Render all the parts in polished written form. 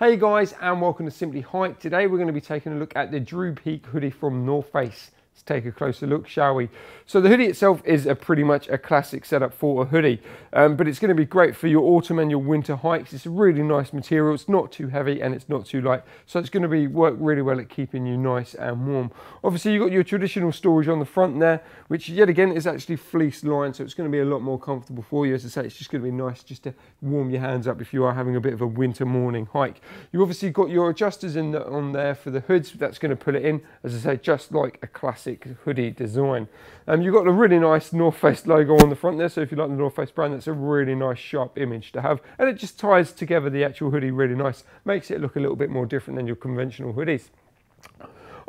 Hey guys, and welcome to Simply Hike. Today we're going to be taking a look at the Drew Peak hoodie from North Face. Let's take a closer look, shall we? So the hoodie itself is pretty much a classic setup for a hoodie, but it's going to be great for your autumn and your winter hikes. It's a really nice material. It's not too heavy and it's not too light, so it's going to work really well at keeping you nice and warm. Obviously, you've got your traditional storage on the front there, which yet again is actually fleece lined, so it's going to be a lot more comfortable for you. As I say, it's just going to be nice just to warm your hands up if you are having a bit of a winter morning hike. You've obviously got your adjusters on there for the hoods. That's going to pull it in, as I say, just like a classic hoodie design. You've got a really nice North Face logo on the front there, so if you like the North Face brand, that's a really nice sharp image to have, and it just ties together the actual hoodie really nice, makes it look a little bit more different than your conventional hoodies.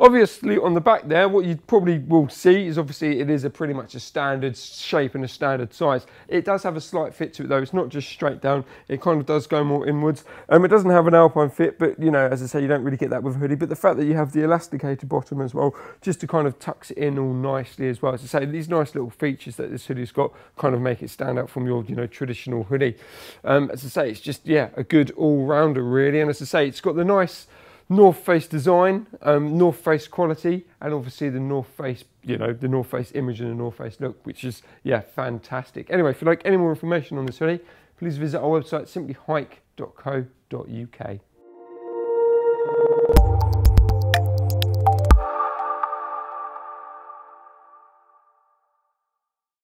Obviously, on the back there, what you probably will see is obviously it is pretty much a standard shape and a standard size. It does have a slight fit to it though. It's not just straight down. It kind of does go more inwards. It doesn't have an alpine fit, but you know, as I say, you don't really get that with a hoodie. But the fact that you have the elasticated bottom as well, just to kind of tucks it in all nicely as well. As I say, these nice little features that this hoodie's got kind of make it stand out from your, you know, traditional hoodie. As I say, it's just, yeah, a good all-rounder really. And as I say, it's got the nice North Face design, North Face quality, and obviously the North Face, you know, the North Face image and the North Face look, which is, yeah, fantastic. Anyway, if you'd like any more information on this hoodie, please visit our website, simplyhike.co.uk.